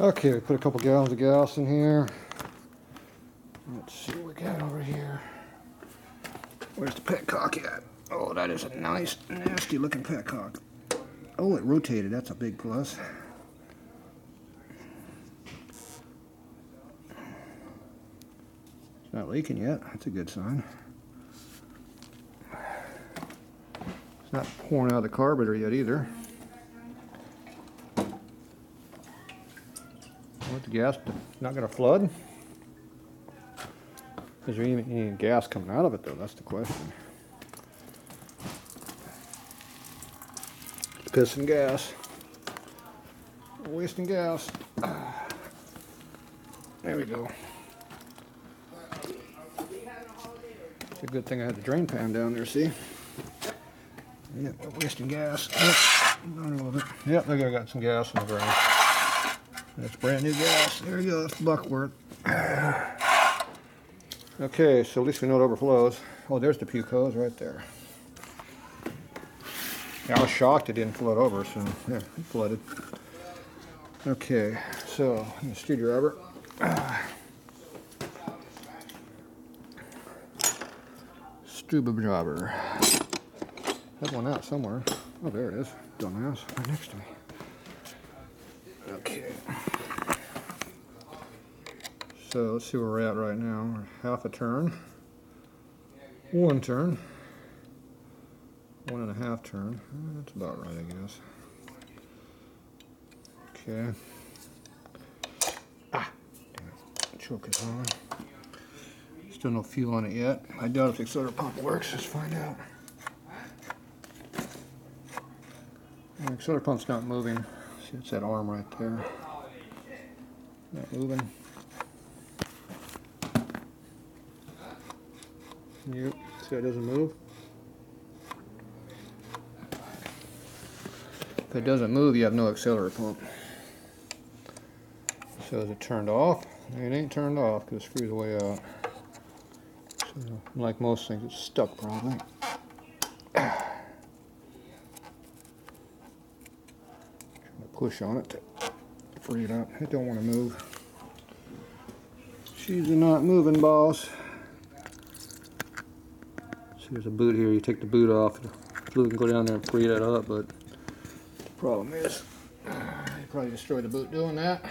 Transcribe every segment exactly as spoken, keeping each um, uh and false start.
Okay, we put a couple gallons of gas in here. Let's see what we got over here. Where's the petcock at? Oh, that is a nice, nasty looking petcock. Oh, it rotated. That's a big plus. It's not leaking yet. That's a good sign. It's not pouring out of the carburetor yet either. What's the gas? Not going to flood? Is there even any gas coming out of it though? That's the question. It's pissing gas. Wasting gas. There we go. It's a good thing I had the drain pan down there, see? Yeah, wasting gas. Yep, a little bit. Yep, look, I got some gas in the ground. That's brand new gas. There we go, that's buckwort. Okay, so at least we know it overflows. Oh, there's the puke hose right there. Yeah, I was shocked it didn't flood over, so yeah, it flooded. Okay, so in the studio rubber. Uh, Stuba jobber. Had one out somewhere. Oh, there it is. Dumbass, right next to me. Okay. So let's see where we're at right now. We're half a turn, one turn, one and a half turn. That's about right, I guess. Okay. Ah, damn it. Choke is on. Still no fuel on it yet. I doubt if the accelerator pump works. Let's find out. The accelerator pump's not moving. See, it's that arm right there. Not moving. Yep, see it doesn't move. If it doesn't move, you have no accelerator pump. So is it turned off? It ain't turned off because it screws way out. So, like most things, it's stuck probably. Trying to push on it to free it up. It don't want to move. She's not moving, boss. There's a boot here, you take the boot off, the fluid can go down there and free that up, but the problem is, you probably destroy the boot doing that.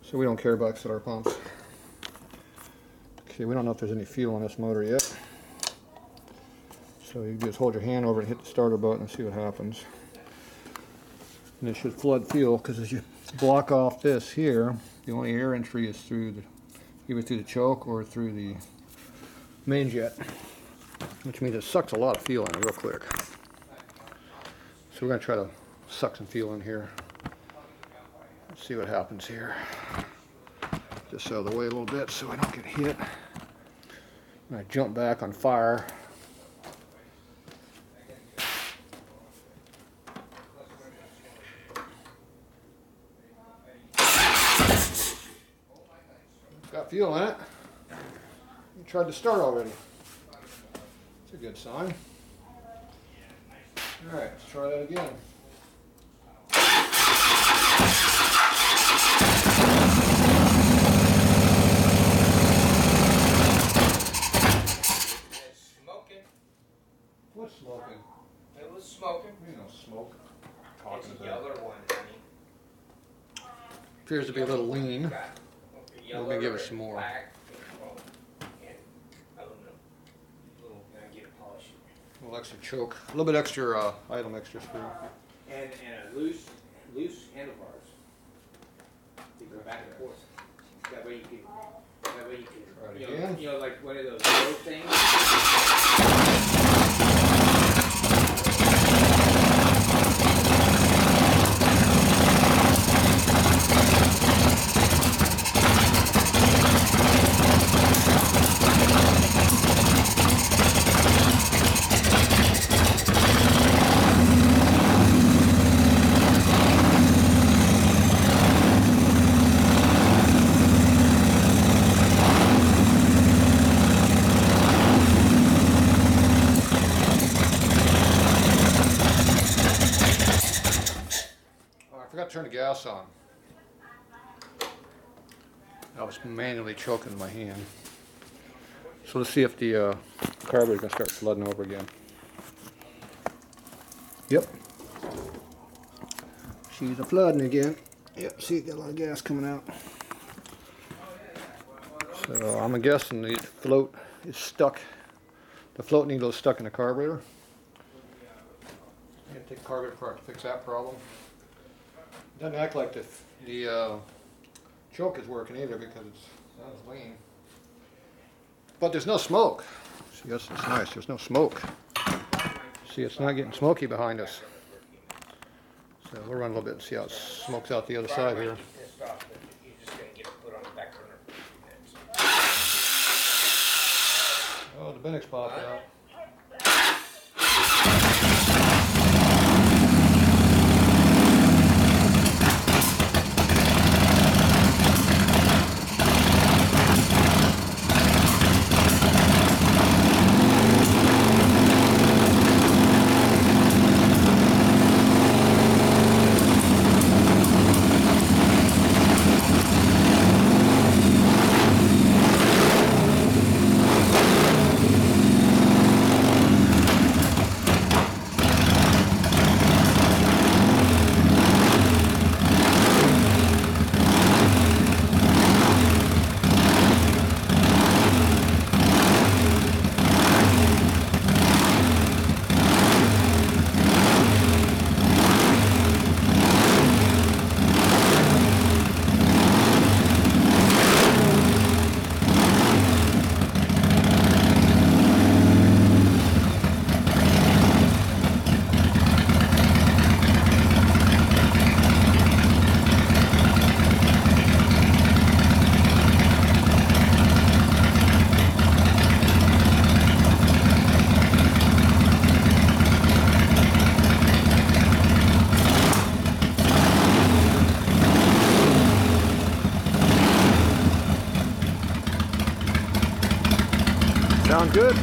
So we don't care about accelerator pumps. Okay, we don't know if there's any fuel on this motor yet. So you just hold your hand over and hit the starter button and see what happens. And it should flood fuel, because as you block off this here, the only air entry is through the, either through the choke or through the main jet, which means it sucks a lot of fuel in real quick. So we're going to try to suck some fuel in here. Let's see what happens here. Just out of the way a little bit so I don't get hit. And I jump back on fire. Got fuel in it. You tried to start already. That's a good sign. All right, let's try that again. It's smoking. What's smoking? It was smoking. You know, smoke. Talking it's a about yellow one, honey. Appears to be a little lean. We're going to give it some more. A little extra choke, a little bit extra uh, idle mixture screw. And, and a loose, loose handlebars. You go back and forth. That way you can, that way you can, you know, you know, like one of those road things. Turn the gas on. I was manually choking my hand. So let's see if the uh, carburetor is going to start flooding over again. Yep. She's a flooding again. Yep, see, it got a lot of gas coming out. So I'm guessing the float is stuck. The float needle is stuck in the carburetor. I'm going to take the carburetor apart to fix that problem. It doesn't act like the, the uh, choke is working either because it's not as lean. But there's no smoke. See, that's nice. There's no smoke. See, it's not getting smoky behind us. So we'll run a little bit and see how it smokes out the other side here. Oh, the Benix popped out. Sound good? Yeah,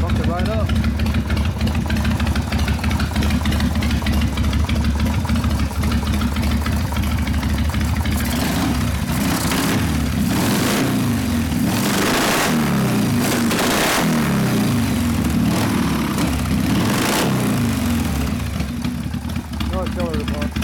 bumped it right up. No accelerator pump.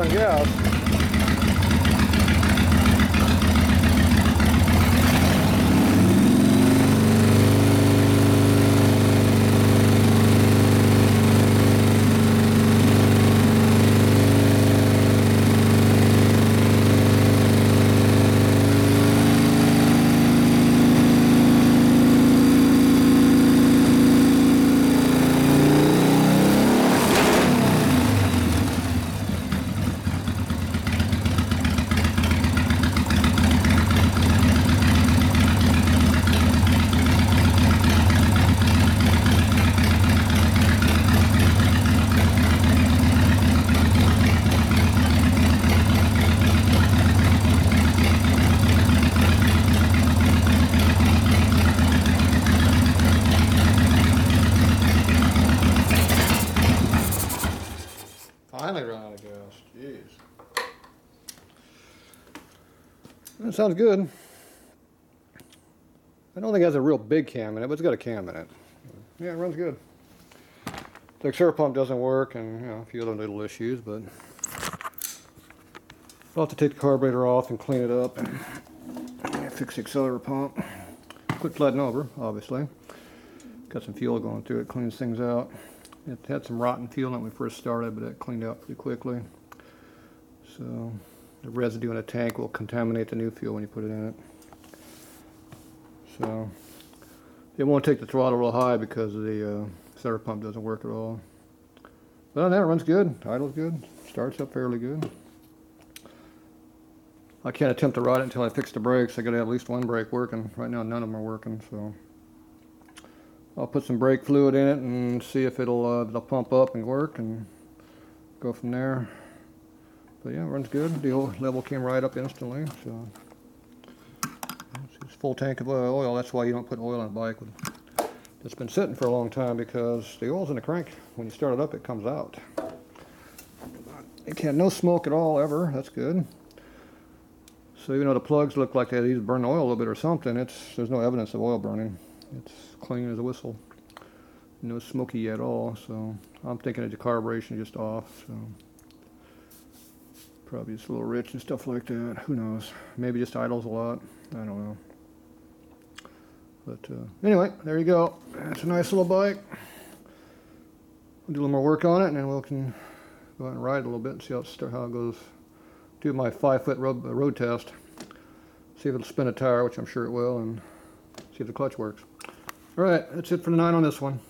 on gas. Finally run out of gas. Jeez. That sounds good. I don't think it has a real big cam in it, but it's got a cam in it. Yeah, it runs good. The exhaust pump doesn't work, and you know, a few other little issues, but I'll have to take the carburetor off and clean it up and fix the accelerator pump. Quit flooding over, obviously. Got some fuel going through it, cleans things out. It had some rotten fuel when we first started, but it cleaned out pretty quickly. So the residue in a tank will contaminate the new fuel when you put it in it. So it won't take the throttle real high because the uh, center pump doesn't work at all. But other than that, it runs good, idles good, starts up fairly good. I can't attempt to ride it until I fix the brakes. I got to have at least one brake working. Right now, none of them are working, so. I'll put some brake fluid in it and see if it'll, uh, it'll pump up and work and go from there. But yeah, it runs good. The oil level came right up instantly. So it's full tank of oil. That's why you don't put oil on a bike that's been sitting for a long time, because the oil's in the crank. When you start it up, it comes out. It can't no smoke at all ever. That's good. So even though the plugs look like they either burn oil a little bit or something, it's there's no evidence of oil burning. It's clean as a whistle, no smoky at all. So I'm thinking of the carburation just off, so probably just a little rich and stuff like that. Who knows? Maybe just idles a lot. I don't know. But uh, anyway, there you go. It's a nice little bike. We'll do a little more work on it, and then we can go out and ride a little bit and see how it, how it goes. Do my five-foot road, uh, road test. See if it'll spin a tire, which I'm sure it will, and see if the clutch works. All right, that's it for tonight on this one.